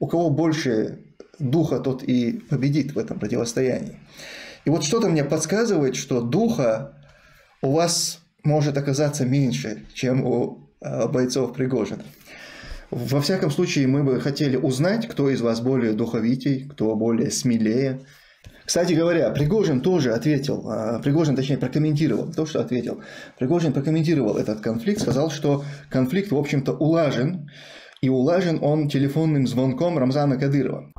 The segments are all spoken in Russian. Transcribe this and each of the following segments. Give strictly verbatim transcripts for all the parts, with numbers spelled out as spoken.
у кого больше духа, тот и победит в этом противостоянии. И вот что-то мне подсказывает, что духа у вас может оказаться меньше, чем у бойцов Пригожина. Во всяком случае, мы бы хотели узнать, кто из вас более духовитей, кто более смелее. Кстати говоря, Пригожин тоже ответил, Пригожин, точнее, прокомментировал то, что ответил. Пригожин прокомментировал этот конфликт, сказал, что конфликт, в общем-то, улажен, и улажен он телефонным звонком Рамзана Кадырова.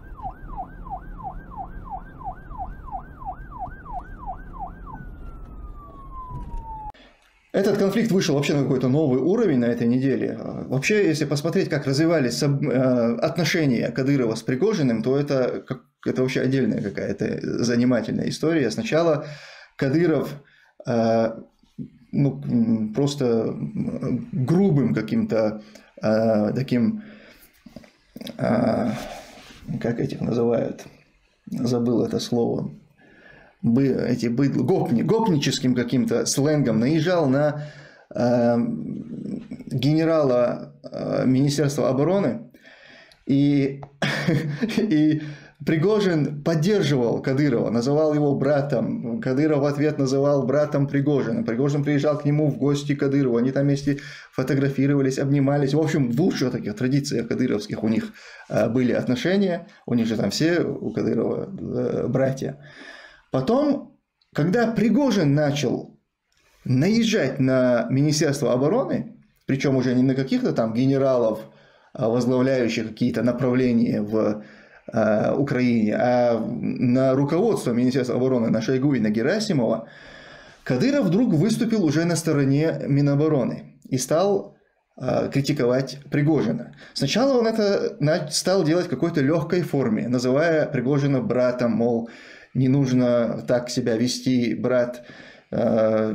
Этот конфликт вышел вообще на какой-то новый уровень на этой неделе. Вообще, если посмотреть, как развивались отношения Кадырова с Пригожиным, то это, это вообще отдельная какая-то занимательная история. Сначала Кадыров ну, просто грубым каким-то таким, как этих называют, забыл это слово, Бы, эти быдло, гопни, гопническим каким-то сленгом наезжал на э, генерала э, Министерства обороны, и, и Пригожин поддерживал Кадырова, называл его братом, Кадыров в ответ называл братом Пригожина, Пригожин приезжал к нему в гости Кадырову, они там вместе фотографировались, обнимались, в общем, в лучших таких традициях кадыровских у них э, были отношения, у них же там все у Кадырова э, братья. Потом, когда Пригожин начал наезжать на Министерство обороны, причем уже не на каких-то там генералов, возглавляющих какие-то направления в э, Украине, а на руководство Министерства обороны, на Шойгу и на Герасимова, Кадыров вдруг выступил уже на стороне Минобороны и стал э, критиковать Пригожина. Сначала он это стал делать в какой-то легкой форме, называя Пригожина братом, мол, не нужно так себя вести, брат,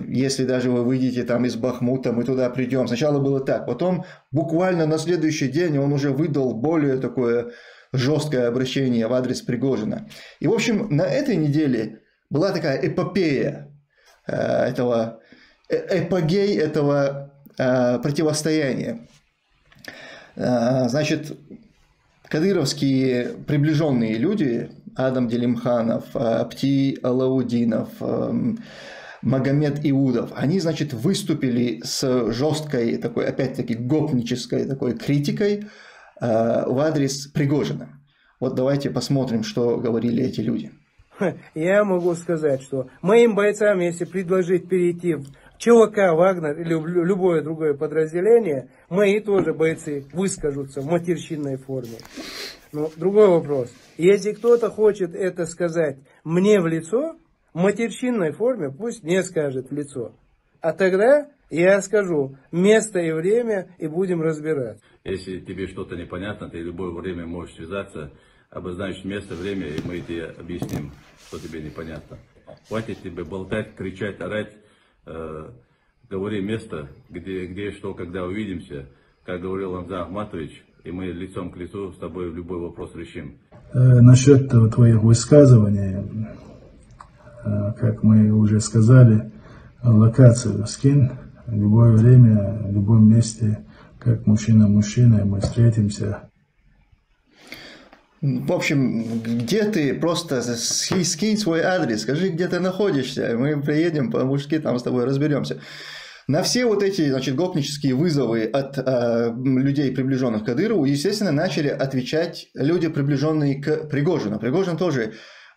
если даже вы выйдете там из Бахмута, мы туда придем. Сначала было так, потом буквально на следующий день он уже выдал более такое жесткое обращение в адрес Пригожина. И, в общем, на этой неделе была такая эпопея, этого, эпогей этого противостояния. Значит, кадыровские приближенные люди, Адам Делимханов, Апти Алаудинов, Магомед Иудов, они, значит, выступили с жесткой, такой, опять-таки, гопнической такой критикой в адрес Пригожина. Вот давайте посмотрим, что говорили эти люди. Я могу сказать, что моим бойцам, если предложить перейти в ЧВК, Вагнер или любое другое подразделение, мои тоже бойцы выскажутся в матерщинной форме. Но другой вопрос. Если кто-то хочет это сказать мне в лицо, в матерщинной форме пусть мне скажет в лицо. А тогда я скажу место и время, и будем разбирать. Если тебе что-то непонятно, ты в любое время можешь связаться, обозначить место, время, и мы тебе объясним, что тебе непонятно. Хватит тебе болтать, кричать, орать. Э, говори место, где, где, что, когда увидимся, как говорил Рамзан Ахматович, и мы лицом к лицу с тобой любой вопрос решим. Э, насчет твоих высказываний, э, как мы уже сказали, локацию скинь, в любое время, в любом месте, как мужчина-мужчина, мы встретимся. В общем, где ты, просто скинь свой адрес, скажи, где ты находишься, мы приедем по-мужски, там с тобой разберемся. На все вот эти, значит, гопнические вызовы от э, людей, приближенных к Кадырову, естественно, начали отвечать люди, приближенные к Пригожину. Пригожин тоже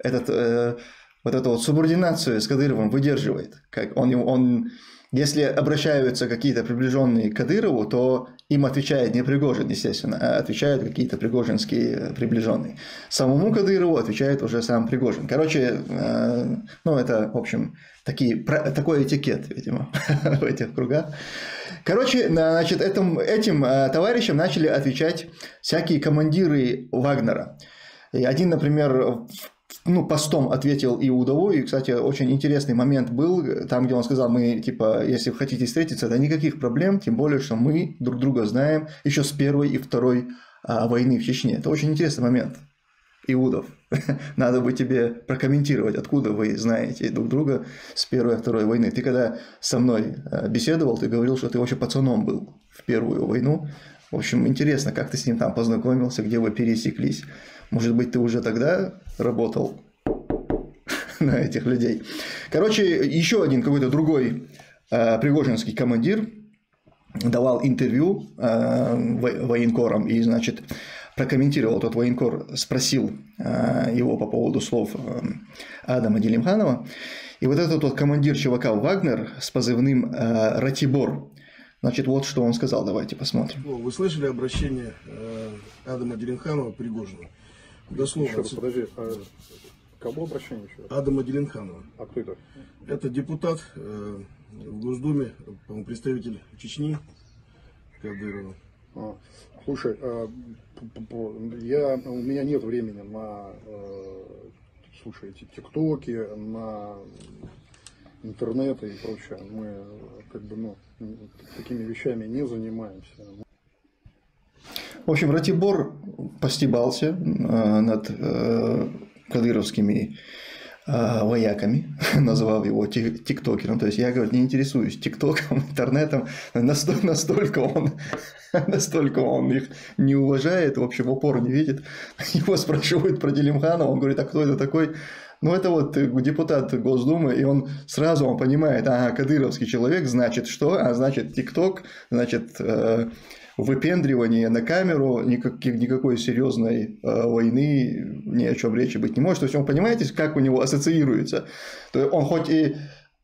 этот, э, вот эту вот субординацию с Кадыровым выдерживает. Как он, он, если обращаются какие-то приближенные к Кадырову, то им отвечает не Пригожин, естественно, а отвечают какие-то пригожинские приближенные. Самому Кадырову отвечает уже сам Пригожин. Короче, э, ну это, в общем, такие, про, такой этикет, видимо, в этих кругах. Короче, значит, этим, этим э, товарищам начали отвечать всякие командиры Вагнера. И один, например, ну, постом ответил Иудову, и, кстати, очень интересный момент был, там, где он сказал, мы, типа, если вы хотите встретиться, да никаких проблем, тем более, что мы друг друга знаем еще с первой и второй а, войны в Чечне. Это очень интересный момент, Иудов. Надо бы тебе прокомментировать, откуда вы знаете друг друга с первой и второй войны. Ты когда со мной беседовал, ты говорил, что ты вообще пацаном был в первую войну, В общем, интересно, как ты с ним там познакомился, где вы пересеклись. Может быть, ты уже тогда работал на этих людей. Короче, еще один какой-то другой э, пригожинский командир давал интервью э, военкорам и, значит, прокомментировал. Тот военкор спросил э, его по поводу слов э, Адама Делимханова. И вот этот вот командир ЧВК «Вагнер» с позывным э, «Ратибор». Значит, вот что он сказал, давайте посмотрим. Вы слышали обращение э, Адама Делимханова к Пригожину? Дословно. Еще, подожди, а кому обращение еще? Адама Делимханова. А кто это? Это депутат э, в Госдуме, представитель Чечни Кадырова. А, слушай, а, я, у меня нет времени на э, слушай, эти тиктоки, на интернета и прочее, мы как бы, ну, такими вещами не занимаемся. В общем, Ратибор постебался над кадыровскими вояками, назвал его тиктокером. То есть я, говорит, не интересуюсь тиктоком, интернетом, настолько он, настолько он их не уважает, в общем, упор не видит. Его спрашивают про Делимханова, он говорит, а кто это такой? Ну, это вот депутат Госдумы, и он сразу он понимает, ага, кадыровский человек, значит что? А значит ТикТок, значит э, выпендривание на камеру, никаких, никакой серьезной э, войны, ни о чем речи быть не может. То есть, он, понимаете, как у него ассоциируется? То есть, он хоть и...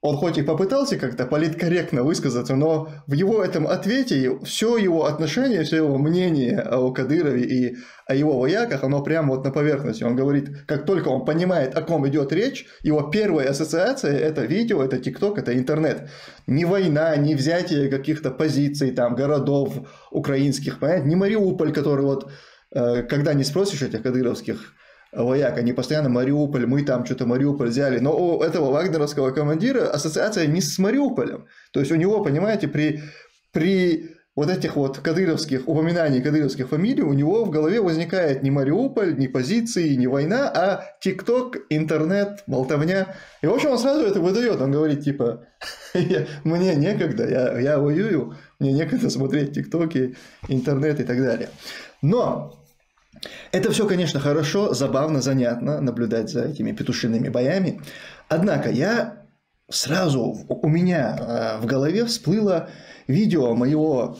Он хоть и попытался как-то политкорректно высказаться, но в его этом ответе все его отношение, все его мнение о Кадырове и о его вояках, оно прямо вот на поверхности. Он говорит, как только он понимает, о ком идет речь, его первая ассоциация – это видео, это ТикТок, это интернет. Не война, не взятие каких-то позиций, там, городов украинских, понятно? Не Мариуполь, который вот, когда не спросишь этих кадыровских вояк, они постоянно Мариуполь, мы там что-то Мариуполь взяли, но у этого вагнеровского командира ассоциация не с Мариуполем, то есть у него, понимаете, при, при вот этих вот кадыровских упоминаний кадыровских фамилий у него в голове возникает не Мариуполь, не позиции, не война, а ТикТок, интернет, болтовня, и в общем он сразу это выдает, он говорит типа, мне некогда, я, я воюю, мне некогда смотреть ТикТоки, интернет и так далее, но... Это все, конечно, хорошо, забавно, занятно наблюдать за этими петушиными боями. Однако я сразу, у меня в голове всплыло видео моего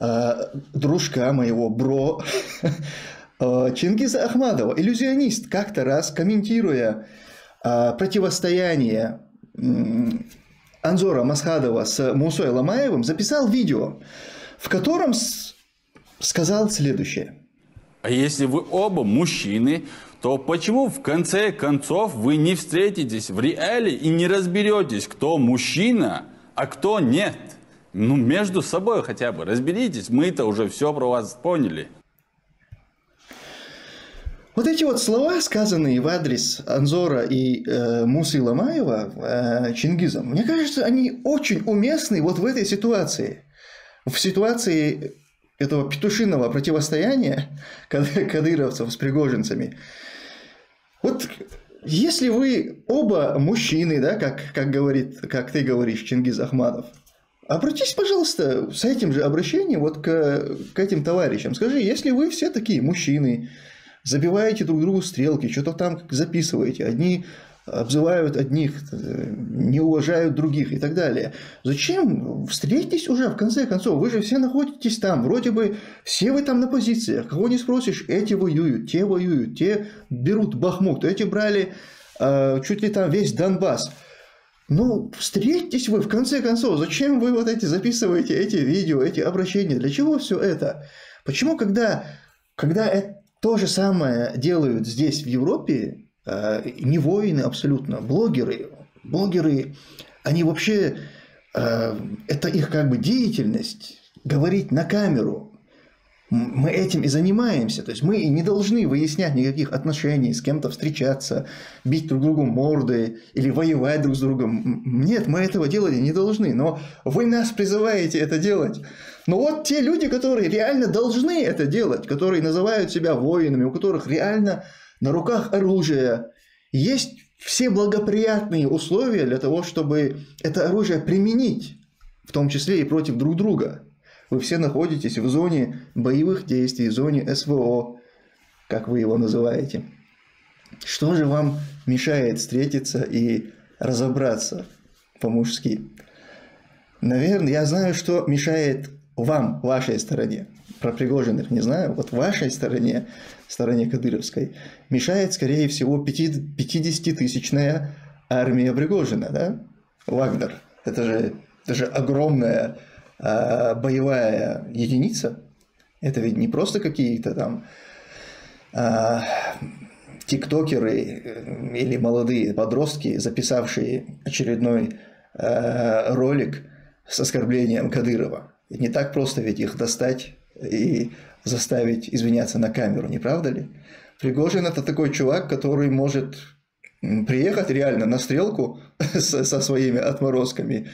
э, дружка, моего бро Чингиза Ахмадова, иллюзионист, как-то раз комментируя э, противостояние э, Анзора Масхадова с Мусой Ломаевым, записал видео, в котором сказал следующее. А если вы оба мужчины, то почему в конце концов вы не встретитесь в реале и не разберетесь, кто мужчина, а кто нет? Ну, между собой хотя бы разберитесь, мы-то уже все про вас поняли. Вот эти вот слова, сказанные в адрес Анзора и э, Мусы Ломаева э, Чингизом, мне кажется, они очень уместны вот в этой ситуации. В ситуации... этого петушиного противостояния кадыровцев с пригожинцами. Вот если вы оба мужчины, да, как, как, говорит, как ты говоришь, Чингиз Ахмадов, обратись, пожалуйста, с этим же обращением вот к, к этим товарищам. Скажи, если вы все такие мужчины, забиваете друг другу стрелки, что-то там записываете, одни обзывают одних, не уважают других и так далее. Зачем? Встретитесь уже, в конце концов. Вы же все находитесь там. Вроде бы все вы там на позициях. Кого не спросишь, эти воюют, те воюют, те берут Бахмут, эти брали э, чуть ли там весь Донбасс. Ну, встретитесь вы, в конце концов. Зачем вы вот эти записываете эти видео, эти обращения? Для чего все это? Почему, когда, когда это то же самое делают здесь, в Европе, не воины абсолютно, блогеры, блогеры, они вообще, это их как бы деятельность, говорить на камеру, мы этим и занимаемся, то есть мы не должны выяснять никаких отношений, с кем-то встречаться, бить друг другу морды или воевать друг с другом, нет, мы этого делать не должны, но вы нас призываете это делать. Но вот те люди, которые реально должны это делать, которые называют себя воинами, у которых реально... на руках оружие, есть все благоприятные условия для того, чтобы это оружие применить, в том числе и против друг друга. Вы все находитесь в зоне боевых действий, в зоне СВО, как вы его называете. Что же вам мешает встретиться и разобраться по-мужски? Наверное, я знаю, что мешает вам, вашей стороне. Про Пригожиных не знаю. Вот вашей стороне, стороне кадыровской, мешает, скорее всего, пятидесятитысячная армия Пригожина, да? Вагнер. Это же, это же огромная э, боевая единица. Это ведь не просто какие-то там э, тиктокеры или молодые подростки, записавшие очередной э, ролик с оскорблением Кадырова. Не так просто ведь их достать и заставить извиняться на камеру, не правда ли? Пригожин – это такой чувак, который может приехать реально на стрелку со своими отморозками,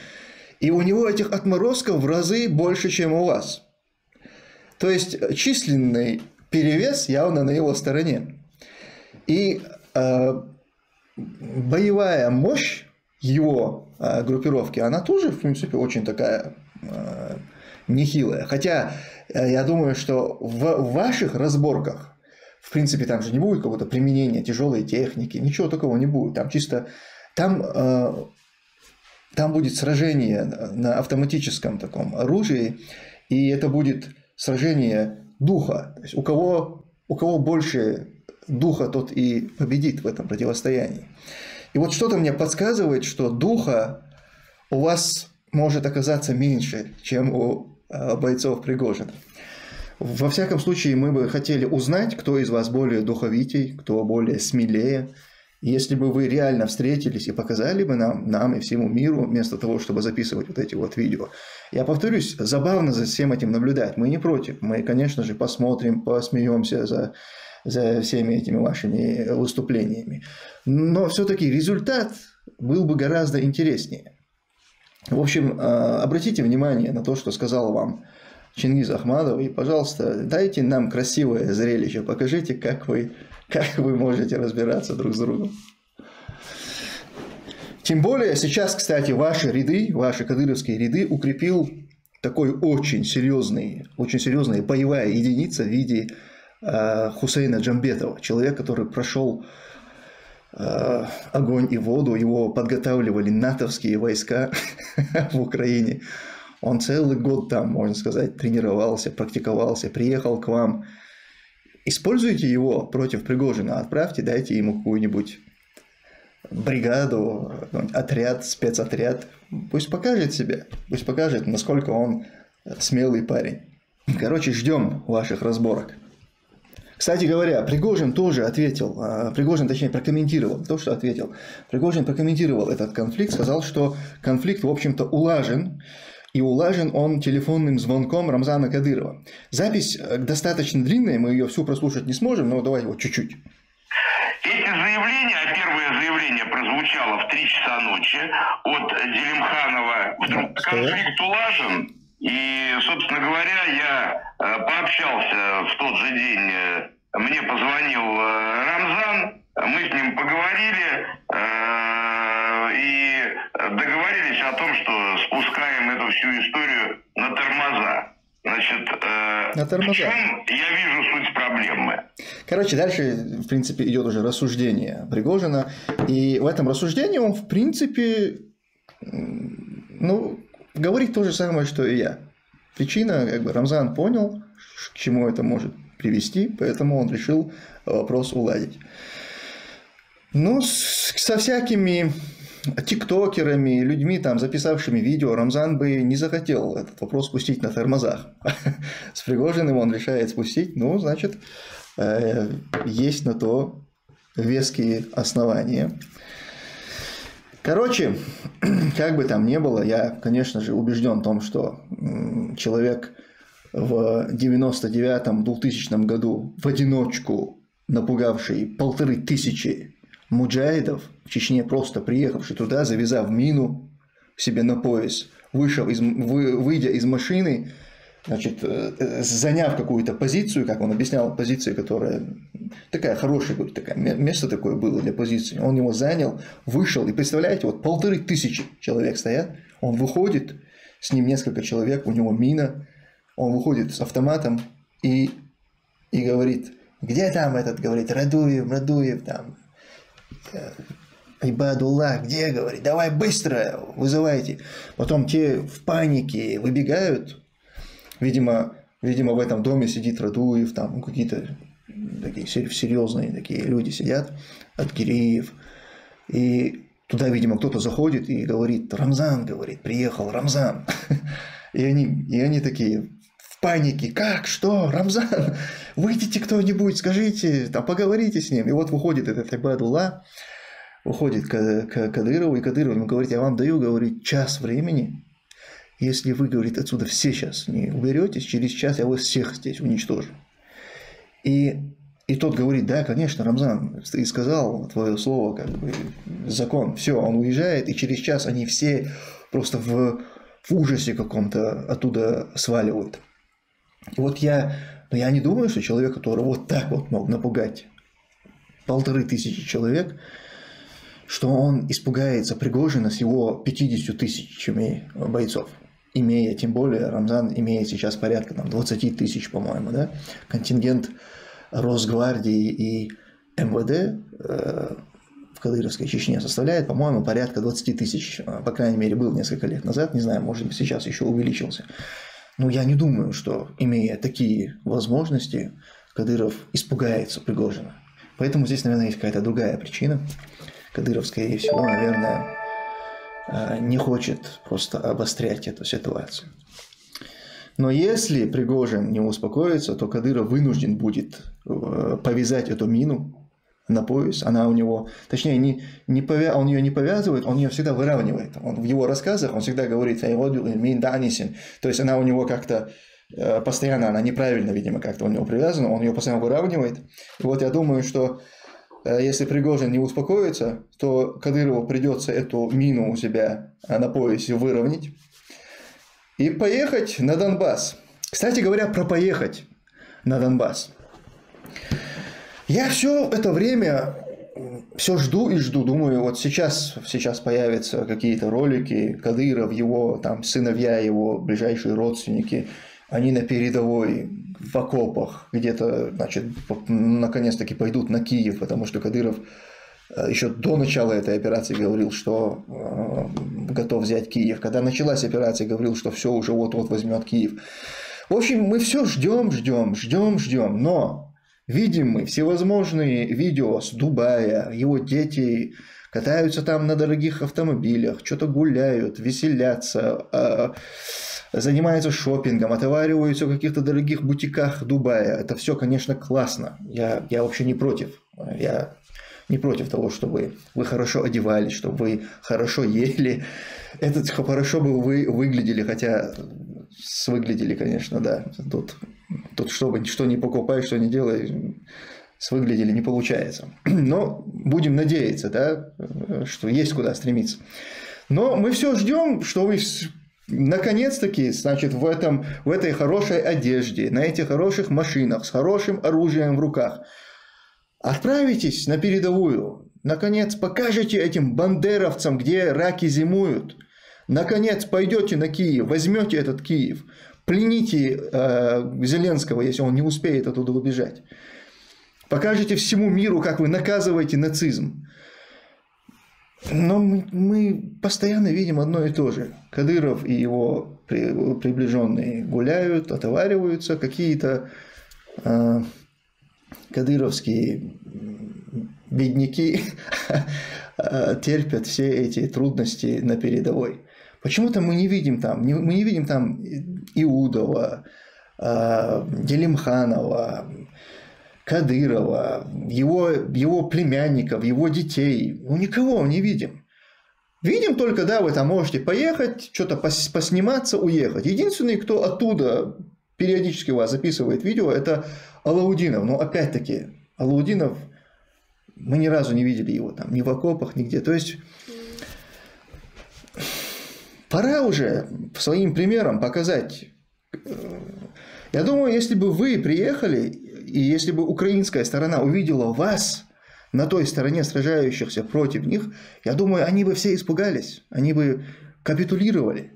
и у него этих отморозков в разы больше, чем у вас. То есть численный перевес явно на его стороне. И э, боевая мощь его э, группировки, она тоже, в принципе, очень такая э, нехилая. Хотя э, я думаю, что в ваших разборках, в принципе, там же не будет какого-то применения тяжелой техники, ничего такого не будет. Там чисто там, э, там будет сражение на автоматическом таком оружии, и это будет сражение духа. То есть у кого, у кого больше духа, тот и победит в этом противостоянии. И вот что-то мне подсказывает, что духа у вас может оказаться меньше, чем у бойцов Пригожина. Во всяком случае, мы бы хотели узнать, кто из вас более духовитей, кто более смелее. Если бы вы реально встретились и показали бы нам, нам и всему миру, вместо того, чтобы записывать вот эти вот видео. Я повторюсь, забавно за всем этим наблюдать. Мы не против. Мы, конечно же, посмотрим, посмеемся за... за всеми этими вашими выступлениями. Но все-таки результат был бы гораздо интереснее. В общем, обратите внимание на то, что сказал вам Чингиз Ахмадов. И, пожалуйста, дайте нам красивое зрелище. Покажите, как вы, как вы можете разбираться друг с другом. Тем более, сейчас, кстати, ваши ряды, ваши кадыровские ряды укрепил такой очень серьезный, очень серьезная боевая единица в виде Хусейна Джамбетова, человек, который прошел э, огонь и воду, его подготавливали натовские войска в Украине. Он целый год там, можно сказать, тренировался, практиковался, приехал к вам. Используйте его против Пригожина, отправьте, дайте ему какую-нибудь бригаду, отряд, спецотряд. Пусть покажет себя, пусть покажет, насколько он смелый парень. Короче, ждем ваших разборок. Кстати говоря, Пригожин тоже ответил, Пригожин, точнее, прокомментировал то, что ответил. Пригожин прокомментировал этот конфликт, сказал, что конфликт, в общем-то, улажен, и улажен он телефонным звонком Рамзана Кадырова. Запись достаточно длинная, мы ее всю прослушать не сможем, но давайте вот чуть-чуть. Эти заявления, а первое заявление прозвучало в три часа ночи от Делимханова. Вдруг конфликт улажен. И, собственно говоря, я пообщался в тот же день, мне позвонил Рамзан, мы с ним поговорили и договорились о том, что спускаем эту всю историю на тормоза. Значит, на тормоза. В чем я вижу суть проблемы? Короче, дальше, в принципе, идет уже рассуждение Пригожина, и в этом рассуждении он, в принципе, ну... говорит то же самое, что и я. Причина, как бы, Рамзан понял, к чему это может привести, поэтому он решил вопрос уладить. Но с, со всякими тиктокерами, людьми, там, записавшими видео, Рамзан бы не захотел этот вопрос спустить на тормозах. С Пригожиным он решает спустить, ну, значит, есть на то веские основания. Короче, как бы там ни было, я, конечно же, убежден в том, что человек в девяносто девятом — двухтысячном году в одиночку напугавший полторы тысячи муджаидов в Чечне, просто приехавший туда, завязав мину себе на пояс, вышел из, вы, выйдя из машины, значит, заняв какую-то позицию, как он объяснял, позицию, которая такая хорошая, такая, место такое было для позиции, он его занял, вышел, и представляете, вот полторы тысячи человек стоят, он выходит, с ним несколько человек, у него мина, Он выходит с автоматом и, и говорит, где там этот, говорит, Радуев, Радуев, там, Ибадуллах, где, говорит, давай быстро, вызывайте. Потом те в панике выбегают, видимо, видимо в этом доме сидит Радуев, там, ну, какие-то такие серьезные такие люди сидят, Аткериев, и туда, видимо, кто-то заходит и говорит, Рамзан, говорит, приехал Рамзан. И они, и они такие в панике, как, что, Рамзан, выйдите кто-нибудь, скажите, там, поговорите с ним. И вот выходит этот Ибадулла, выходит к, к Кадырову, и Кадыров ему говорит, я вам даю, говорит, час времени, если вы, говорит, отсюда все сейчас не уберетесь, через час я вас всех здесь уничтожу. И, и тот говорит, да, конечно, Рамзан, ты сказал твое слово, как бы, закон, все, он уезжает, и через час они все просто в... в ужасе каком-то оттуда сваливают. И вот я, но я не думаю, что человек, который вот так вот мог напугать полторы тысячи человек, что он испугается Пригожина с его пятьюдесятью тысячами бойцов, имея, тем более, Рамзан имеет сейчас порядка там, двадцати тысяч, по-моему, да, контингент Росгвардии и МВД э Кадыровской Чечне составляет, по-моему, порядка двадцати тысяч, по крайней мере, был несколько лет назад, не знаю, может быть, сейчас еще увеличился. Но я не думаю, что, имея такие возможности, Кадыров испугается Пригожина. Поэтому здесь, наверное, есть какая-то другая причина. Кадыров, скорее всего, наверное, не хочет просто обострять эту ситуацию. Но если Пригожин не успокоится, то Кадыров вынужден будет повязать эту мину на пояс, она у него, точнее, не, не повя... он ее не повязывает, он ее всегда выравнивает. Он, в его рассказах он всегда говорит «айваду мин данисин», то есть она у него как-то э, постоянно, она неправильно, видимо, как-то у него привязана, он ее постоянно выравнивает. И вот я думаю, что э, если Пригожин не успокоится, то Кадырову придется эту мину у себя э, на поясе выровнять и поехать на Донбасс. Кстати говоря, про поехать на Донбасс. Я все это время все жду и жду, думаю, вот сейчас, сейчас появятся какие-то ролики, Кадыров, его там сыновья, его ближайшие родственники, они на передовой, в окопах, где-то, значит, наконец-таки пойдут на Киев, потому что Кадыров еще до начала этой операции говорил, что э, готов взять Киев. Когда началась операция, говорил, что все уже вот-вот возьмет Киев. В общем, мы все ждем, ждем, ждем, ждем, но... Видим мы всевозможные видео с Дубая, его дети катаются там на дорогих автомобилях, что-то гуляют, веселятся, занимаются шопингом, отовариваются в каких-то дорогих бутиках Дубая. Это все, конечно, классно. Я, я вообще не против. Я не против того, чтобы вы хорошо одевались, чтобы вы хорошо ели. Это хорошо бы вы выглядели, хотя... Свыглядели, конечно, да. Тут, тут что, что не покупай, что не делай, свыглядели не получается. Но будем надеяться, да, что есть куда стремиться. Но мы все ждем, что вы наконец-таки, значит, в, этом, в этой хорошей одежде, на этих хороших машинах, с хорошим оружием в руках отправитесь на передовую. Наконец, покажете этим бандеровцам, где раки зимуют. Наконец, пойдете на Киев, возьмете этот Киев, плените э, Зеленского, если он не успеет оттуда убежать. Покажете всему миру, как вы наказываете нацизм. Но мы, мы постоянно видим одно и то же. Кадыров и его при, приближенные гуляют, отовариваются. Какие-то э, кадыровские бедняки терпят все эти трудности на передовой. Почему-то мы не видим там, мы не видим там Иудова, Делимханова, Кадырова, его, его племянников, его детей. Ну, никого не видим. Видим только, да, вы там можете поехать, что-то пос, посниматься, уехать. Единственный, кто оттуда периодически вас записывает видео, это Алаудинов. Но опять-таки, Алаудинов, мы ни разу не видели его там, ни в окопах, нигде. То есть... Пора уже своим примером показать. Я думаю, если бы вы приехали, и если бы украинская сторона увидела вас на той стороне сражающихся против них, я думаю, они бы все испугались, они бы капитулировали.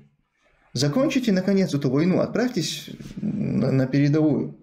Закончите, наконец, эту войну, отправьтесь на, на передовую.